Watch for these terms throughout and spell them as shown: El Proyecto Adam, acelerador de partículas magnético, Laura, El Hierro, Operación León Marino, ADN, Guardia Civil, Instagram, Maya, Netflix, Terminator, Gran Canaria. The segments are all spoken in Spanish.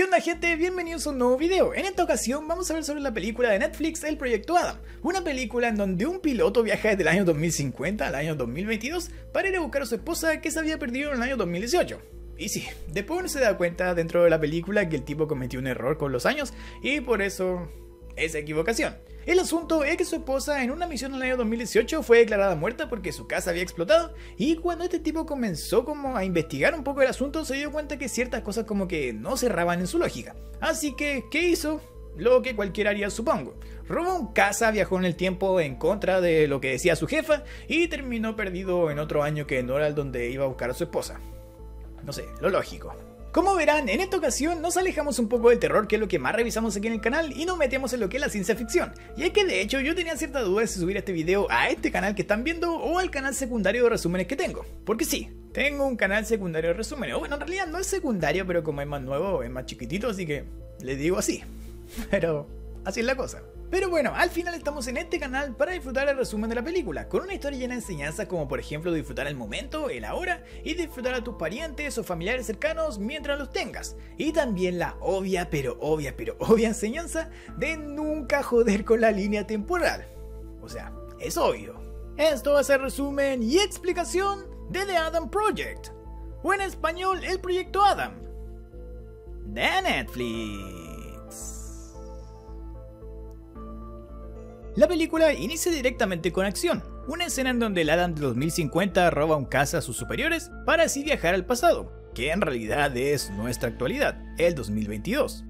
¿Qué onda, gente? Bienvenidos a un nuevo video. En esta ocasión vamos a ver sobre la película de Netflix El Proyecto Adam, una película en donde un piloto viaja desde el año 2050 al año 2022 para ir a buscar a su esposa que se había perdido en el año 2018. Y sí, después uno se da cuenta dentro de la película que el tipo cometió un error con los años y por eso esa equivocación. El asunto es que su esposa en una misión en el año 2018 fue declarada muerta porque su casa había explotado, y cuando este tipo comenzó como a investigar un poco el asunto se dio cuenta que ciertas cosas como que no cerraban en su lógica. Así que, ¿qué hizo? Lo que cualquiera haría, supongo. Robó un casa, viajó en el tiempo en contra de lo que decía su jefa y terminó perdido en otro año que no era el donde iba a buscar a su esposa. No sé, lo lógico. Como verán, en esta ocasión nos alejamos un poco del terror, que es lo que más revisamos aquí en el canal, y nos metemos en lo que es la ciencia ficción. Y es que de hecho yo tenía cierta duda de si subir este video a este canal que están viendo o al canal secundario de resúmenes que tengo. Porque sí, tengo un canal secundario de resúmenes. Bueno, en realidad no es secundario, pero como es más nuevo, es más chiquitito, así que le digo así. Pero así es la cosa. Pero bueno, al final estamos en este canal para disfrutar el resumen de la película, con una historia llena de enseñanzas como por ejemplo disfrutar el momento, el ahora, y disfrutar a tus parientes o familiares cercanos mientras los tengas. Y también la obvia, pero obvia enseñanza de nunca joder con la línea temporal. O sea, es obvio. Esto es el resumen y explicación de The Adam Project, o en español El Proyecto Adam, de Netflix. La película inicia directamente con acción, una escena en donde el Adam de 2050 roba un casa a sus superiores para así viajar al pasado, que en realidad es nuestra actualidad, el 2022.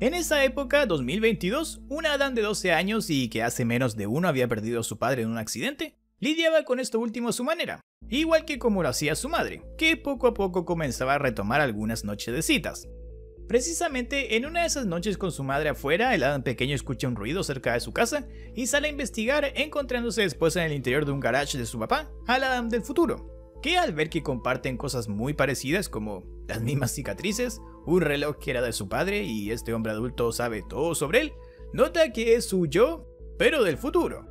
En esa época, 2022, un Adam de 12 años y que hace menos de uno había perdido a su padre en un accidente, lidiaba con esto último a su manera, igual que como lo hacía su madre, que poco a poco comenzaba a retomar algunas noches de citas. Precisamente en una de esas noches con su madre afuera, el Adam pequeño escucha un ruido cerca de su casa y sale a investigar, encontrándose después en el interior de un garage de su papá al Adam del futuro, que al ver que comparten cosas muy parecidas como las mismas cicatrices, un reloj que era de su padre y este hombre adulto sabe todo sobre él, nota que es su yo, pero del futuro.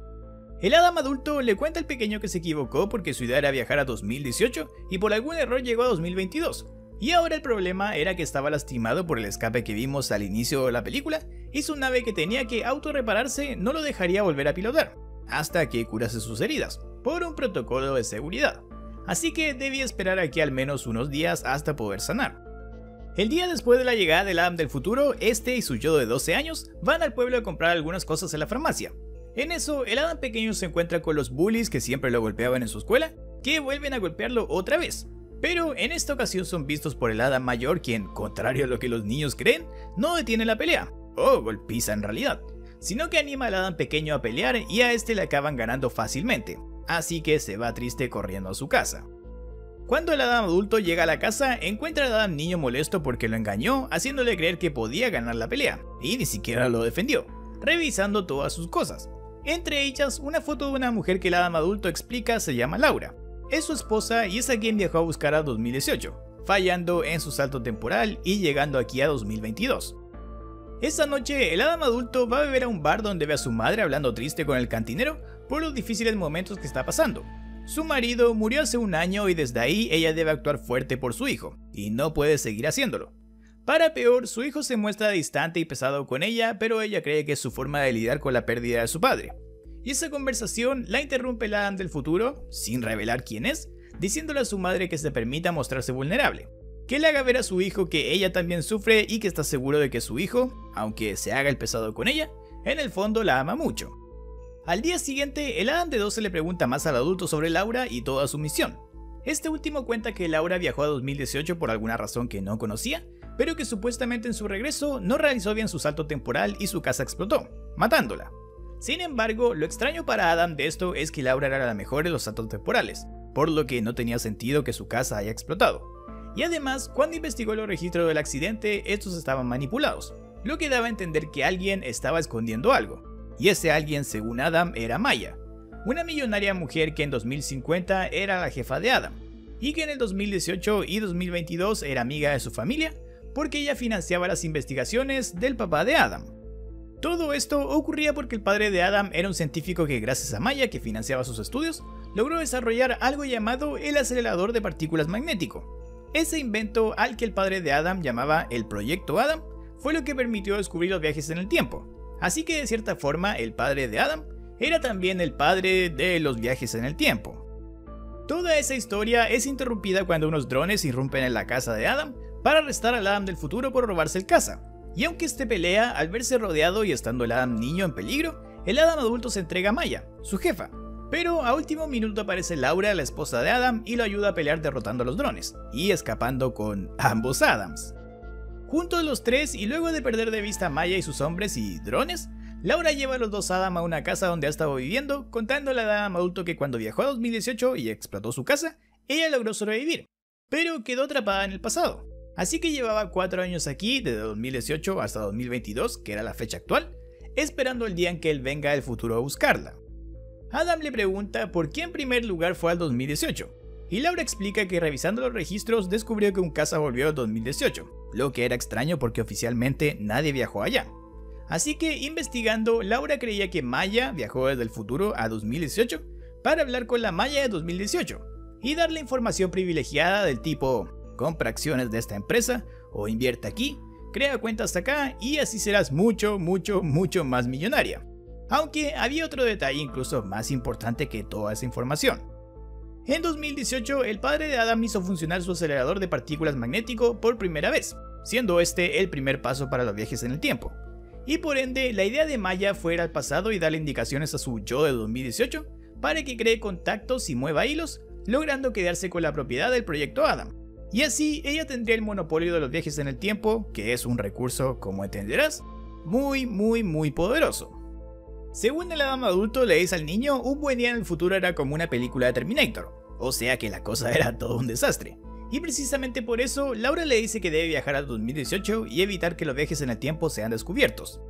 El Adam adulto le cuenta al pequeño que se equivocó porque su idea era viajar a 2018 y por algún error llegó a 2022. Y ahora el problema era que estaba lastimado por el escape que vimos al inicio de la película y su nave que tenía que autorrepararse no lo dejaría volver a pilotar, hasta que curase sus heridas, por un protocolo de seguridad. Así que debía esperar aquí al menos unos días hasta poder sanar. El día después de la llegada del Adam del futuro, este y su yo de 12 años van al pueblo a comprar algunas cosas en la farmacia. En eso, el Adam pequeño se encuentra con los bullies que siempre lo golpeaban en su escuela, que vuelven a golpearlo otra vez. Pero en esta ocasión son vistos por el Adam mayor, quien, contrario a lo que los niños creen, no detiene la pelea, o golpiza en realidad, sino que anima al Adam pequeño a pelear y a este le acaban ganando fácilmente, así que se va triste corriendo a su casa. Cuando el Adam adulto llega a la casa, encuentra al Adam niño molesto porque lo engañó, haciéndole creer que podía ganar la pelea, y ni siquiera lo defendió, revisando todas sus cosas, entre ellas una foto de una mujer que el Adam adulto explica se llama Laura. Es su esposa y es a quien viajó a buscar a 2018, fallando en su salto temporal y llegando aquí a 2022. Esa noche el Adam adulto va a beber a un bar donde ve a su madre hablando triste con el cantinero por los difíciles momentos que está pasando. Su marido murió hace un año y desde ahí ella debe actuar fuerte por su hijo, y no puede seguir haciéndolo. Para peor, su hijo se muestra distante y pesado con ella, pero ella cree que es su forma de lidiar con la pérdida de su padre. Y esa conversación la interrumpe el Adam del futuro, sin revelar quién es, diciéndole a su madre que se permita mostrarse vulnerable, que le haga ver a su hijo que ella también sufre y que está seguro de que su hijo, aunque se haga el pesado con ella, en el fondo la ama mucho. Al día siguiente, el Adam de 12 le pregunta más al adulto sobre Laura y toda su misión. Este último cuenta que Laura viajó a 2018 por alguna razón que no conocía, pero que supuestamente en su regreso no realizó bien su salto temporal y su casa explotó, matándola. Sin embargo, lo extraño para Adam de esto es que Laura era la mejor en los saltos temporales, por lo que no tenía sentido que su casa haya explotado. Y además, cuando investigó los registros del accidente, estos estaban manipulados, lo que daba a entender que alguien estaba escondiendo algo. Y ese alguien, según Adam, era Maya, una millonaria mujer que en 2050 era la jefa de Adam, y que en el 2018 y 2022 era amiga de su familia, porque ella financiaba las investigaciones del papá de Adam. Todo esto ocurría porque el padre de Adam era un científico que, gracias a Maya, que financiaba sus estudios, logró desarrollar algo llamado el acelerador de partículas magnético, Ese invento, al que el padre de Adam llamaba el Proyecto Adam, fue lo que permitió descubrir los viajes en el tiempo. Así que de cierta forma el padre de Adam era también el padre de los viajes en el tiempo. Toda esa historia es interrumpida cuando unos drones irrumpen en la casa de Adam para arrestar al Adam del futuro por robarse el caza. Y aunque este pelea, al verse rodeado y estando el Adam niño en peligro, el Adam adulto se entrega a Maya, su jefa. Pero a último minuto aparece Laura, la esposa de Adam, y lo ayuda a pelear derrotando a los drones, y escapando con ambos Adams. Juntos los tres, y luego de perder de vista a Maya y sus hombres y drones, Laura lleva a los dos Adam a una casa donde ha estado viviendo, contándole al Adam adulto que cuando viajó a 2018 y explotó su casa, ella logró sobrevivir, pero quedó atrapada en el pasado. Así que llevaba 4 años aquí, desde 2018 hasta 2022, que era la fecha actual, esperando el día en que él venga del futuro a buscarla. Adam le pregunta por qué en primer lugar fue al 2018, y Laura explica que revisando los registros descubrió que un caza volvió al 2018, lo que era extraño porque oficialmente nadie viajó allá. Así que investigando, Laura creía que Maya viajó desde el futuro a 2018 para hablar con la Maya de 2018 y darle información privilegiada del tipo compra acciones de esta empresa o invierte aquí, crea cuentas acá y así serás mucho más millonaria. Aunque había otro detalle incluso más importante que toda esa información. En 2018, el padre de Adam hizo funcionar su acelerador de partículas magnético por primera vez, siendo este el primer paso para los viajes en el tiempo. Y por ende, la idea de Maya fue ir al pasado y darle indicaciones a su yo de 2018 para que cree contactos y mueva hilos, logrando quedarse con la propiedad del proyecto Adam. Y así, ella tendría el monopolio de los viajes en el tiempo, que es un recurso, como entenderás, muy poderoso. Según el Adam adulto le dice al niño, un buen día en el futuro era como una película de Terminator, o sea que la cosa era todo un desastre. Y precisamente por eso, Laura le dice que debe viajar a 2018 y evitar que los viajes en el tiempo sean descubiertos.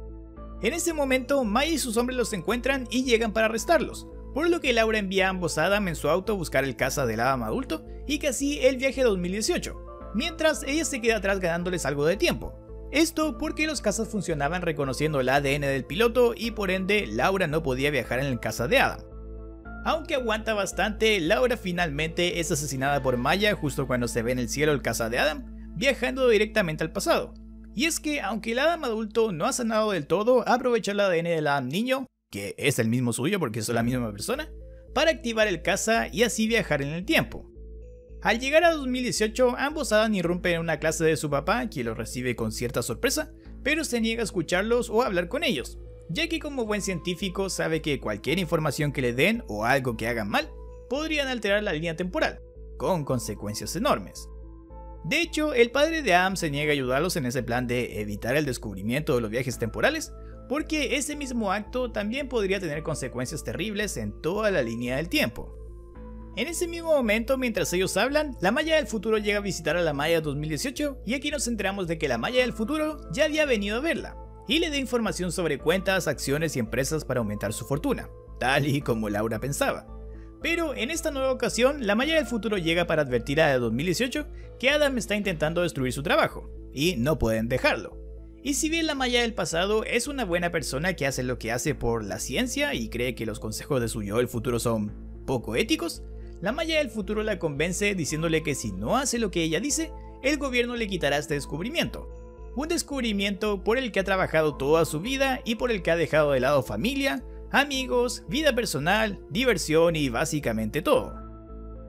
En ese momento, Maya y sus hombres los encuentran y llegan para arrestarlos, por lo que Laura envía a ambos Adam en su auto a buscar el caza del Adam adulto y que así él viaje a 2018, mientras ella se queda atrás ganándoles algo de tiempo. Esto porque los cazas funcionaban reconociendo el ADN del piloto y por ende Laura no podía viajar en el caza de Adam. Aunque aguanta bastante, Laura finalmente es asesinada por Maya justo cuando se ve en el cielo el caza de Adam, viajando directamente al pasado. Y es que aunque el Adam adulto no ha sanado del todo, aprovechó el ADN del Adam niño, que es el mismo suyo porque es la misma persona, para activar el caza y así viajar en el tiempo. Al llegar a 2018, ambos Adam irrumpen en una clase de su papá, quien los recibe con cierta sorpresa, pero se niega a escucharlos o a hablar con ellos, ya que como buen científico sabe que cualquier información que le den o algo que hagan mal, podrían alterar la línea temporal, con consecuencias enormes. De hecho, el padre de Adam se niega a ayudarlos en ese plan de evitar el descubrimiento de los viajes temporales, porque ese mismo acto también podría tener consecuencias terribles en toda la línea del tiempo. En ese mismo momento, mientras ellos hablan, la Maya del futuro llega a visitar a la Maya 2018 y aquí nos enteramos de que la Maya del futuro ya había venido a verla y le da información sobre cuentas, acciones y empresas para aumentar su fortuna, tal y como Laura pensaba. Pero en esta nueva ocasión, la Maya del futuro llega para advertir a la de 2018 que Adam está intentando destruir su trabajo y no pueden dejarlo. Y si bien la Maya del pasado es una buena persona que hace lo que hace por la ciencia y cree que los consejos de su yo del futuro son poco éticos, la Maya del futuro la convence diciéndole que si no hace lo que ella dice, el gobierno le quitará este descubrimiento. Un descubrimiento por el que ha trabajado toda su vida y por el que ha dejado de lado familia, amigos, vida personal, diversión y básicamente todo.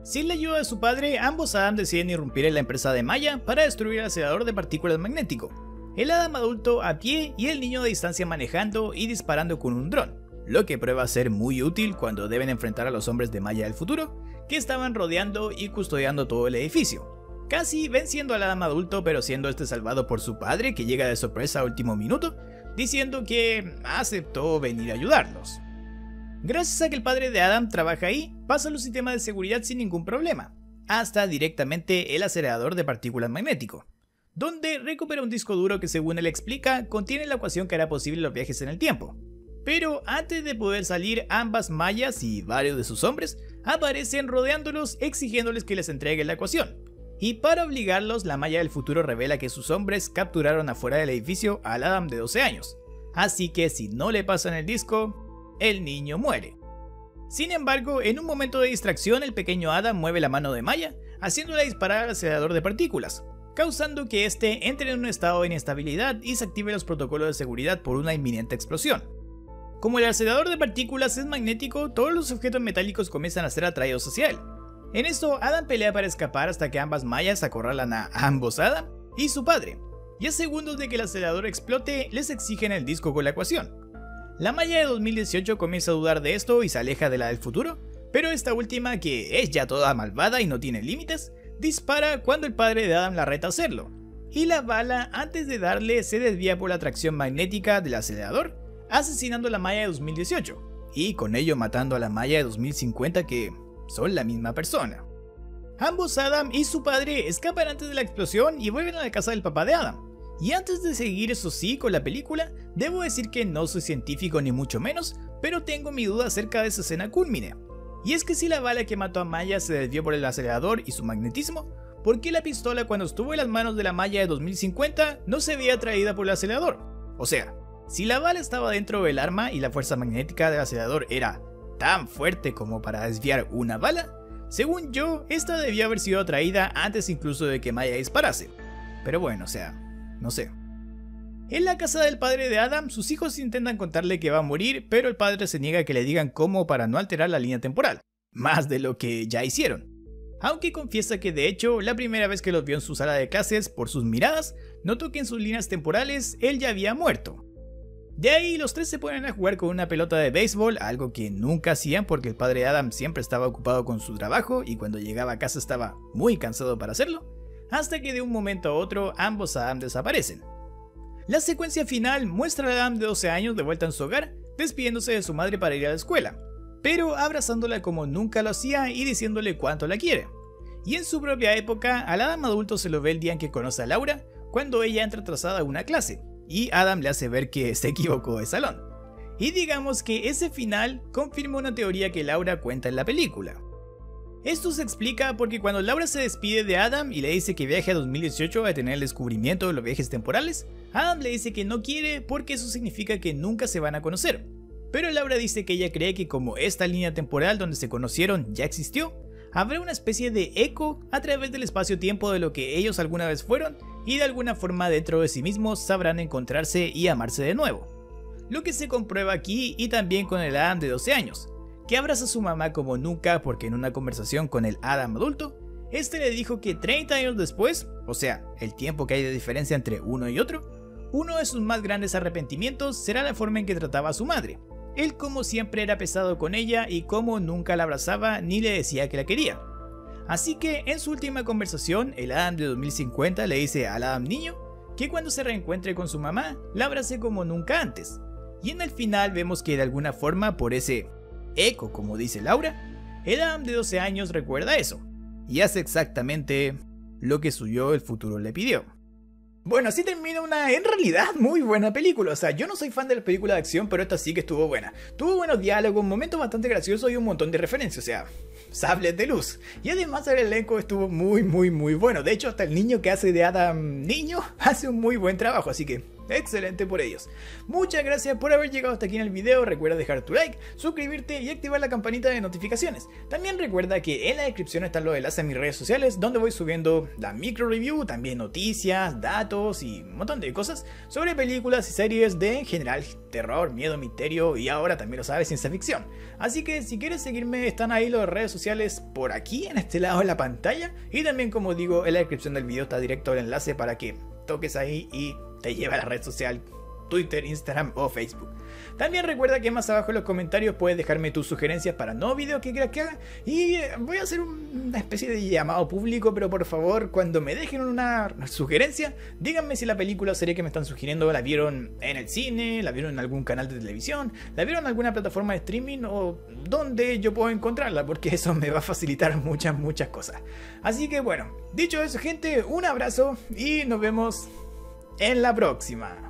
Sin la ayuda de su padre, ambos Adam deciden irrumpir en la empresa de Maya para destruir el acelerador de partículas magnético, el Adam adulto a pie y el niño de distancia manejando y disparando con un dron, lo que prueba ser muy útil cuando deben enfrentar a los hombres de Maya del futuro, que estaban rodeando y custodiando todo el edificio, casi venciendo al Adam adulto pero siendo este salvado por su padre que llega de sorpresa a último minuto, diciendo que aceptó venir a ayudarlos. Gracias a que el padre de Adam trabaja ahí, pasa los sistemas de seguridad sin ningún problema, hasta directamente el acelerador de partículas magnético, donde recupera un disco duro que según él explica contiene la ecuación que hará posible los viajes en el tiempo. Pero antes de poder salir, ambas Mayas y varios de sus hombres aparecen rodeándolos exigiéndoles que les entreguen la ecuación. Y para obligarlos, la Maya del futuro revela que sus hombres capturaron afuera del edificio al Adam de 12 años. Así que si no le pasan el disco, el niño muere. Sin embargo, en un momento de distracción, el pequeño Adam mueve la mano de Maya, haciéndola disparar al acelerador de partículas, causando que éste entre en un estado de inestabilidad y se activen los protocolos de seguridad por una inminente explosión. Como el acelerador de partículas es magnético, todos los objetos metálicos comienzan a ser atraídos hacia él. En esto, Adam pelea para escapar hasta que ambas mayas acorralan a ambos Adam y su padre, y a segundos de que el acelerador explote, les exigen el disco con la ecuación. La Maya de 2018 comienza a dudar de esto y se aleja de la del futuro, pero esta última, que es ya toda malvada y no tiene límites, dispara cuando el padre de Adam la reta a hacerlo, y la bala antes de darle se desvía por la tracción magnética del acelerador, asesinando a la Maya de 2018, y con ello matando a la Maya de 2050 que son la misma persona. Ambos Adam y su padre escapan antes de la explosión y vuelven a la casa del papá de Adam. Y antes de seguir, eso sí, con la película, debo decir que no soy científico ni mucho menos, pero tengo mi duda acerca de esa escena cúlmine. Y es que si la bala que mató a Maya se desvió por el acelerador y su magnetismo, ¿por qué la pistola cuando estuvo en las manos de la Maya de 2050 no se veía atraída por el acelerador? O sea, si la bala estaba dentro del arma y la fuerza magnética del acelerador era tan fuerte como para desviar una bala, según yo, esta debía haber sido atraída antes incluso de que Maya disparase. Pero bueno, o sea, no sé. En la casa del padre de Adam, sus hijos intentan contarle que va a morir, pero el padre se niega a que le digan cómo para no alterar la línea temporal, más de lo que ya hicieron. Aunque confiesa que de hecho, la primera vez que los vio en su sala de clases por sus miradas, notó que en sus líneas temporales él ya había muerto. De ahí los tres se ponen a jugar con una pelota de béisbol, algo que nunca hacían porque el padre de Adam siempre estaba ocupado con su trabajo y cuando llegaba a casa estaba muy cansado para hacerlo, hasta que de un momento a otro ambos Adam desaparecen. La secuencia final muestra a Adam de 12 años de vuelta en su hogar, despidiéndose de su madre para ir a la escuela, pero abrazándola como nunca lo hacía y diciéndole cuánto la quiere. Y en su propia época, al Adam adulto se lo ve el día en que conoce a Laura, cuando ella entra atrasada a una clase, y Adam le hace ver que se equivocó de salón. Y digamos que ese final confirma una teoría que Laura cuenta en la película. Esto se explica porque cuando Laura se despide de Adam y le dice que viaje a 2018 a tener el descubrimiento de los viajes temporales, Adam le dice que no quiere porque eso significa que nunca se van a conocer. Pero Laura dice que ella cree que como esta línea temporal donde se conocieron ya existió, habrá una especie de eco a través del espacio-tiempo de lo que ellos alguna vez fueron y de alguna forma dentro de sí mismos sabrán encontrarse y amarse de nuevo. Lo que se comprueba aquí y también con el Adam de 12 años, que abraza a su mamá como nunca porque en una conversación con el Adam adulto, este le dijo que 30 años después, o sea, el tiempo que hay de diferencia entre uno y otro, uno de sus más grandes arrepentimientos será la forma en que trataba a su madre, él como siempre era pesado con ella y como nunca la abrazaba ni le decía que la quería. Así que en su última conversación, el Adam de 2050 le dice al Adam niño que cuando se reencuentre con su mamá, la abrace como nunca antes. Y en el final vemos que de alguna forma por ese eco, como dice Laura, el Adam de 12 años recuerda eso y hace exactamente lo que su yo del futuro le pidió. Bueno, así termina una, en realidad, muy buena película. O sea, yo no soy fan de las películas de acción, pero esta sí que estuvo buena. Tuvo buenos diálogos, momentos bastante graciosos y un montón de referencias, o sea, sables de luz. Y además el elenco estuvo muy bueno. De hecho, hasta el niño que hace de Adam niño hace un muy buen trabajo, así que excelente por ellos. Muchas gracias por haber llegado hasta aquí en el video. Recuerda dejar tu like, suscribirte y activar la campanita de notificaciones. También recuerda que en la descripción están los enlaces a mis redes sociales, donde voy subiendo la micro review, también noticias, datos y un montón de cosas sobre películas y series de en general terror, miedo, misterio y ahora también lo sabes, ciencia ficción. Así que si quieres seguirme están ahí las redes sociales por aquí en este lado de la pantalla y también, como digo, en la descripción del video está directo el enlace para que toques ahí y te lleva a la red social, Twitter, Instagram o Facebook. También recuerda que más abajo en los comentarios puedes dejarme tus sugerencias para nuevos videos que quieras que haga. Y voy a hacer una especie de llamado público, pero por favor, cuando me dejen una sugerencia, díganme si la película o serie que me están sugiriendo la vieron en el cine, la vieron en algún canal de televisión, la vieron en alguna plataforma de streaming o dónde yo puedo encontrarla, porque eso me va a facilitar muchas cosas. Así que bueno, dicho eso gente, un abrazo y nos vemos en la próxima.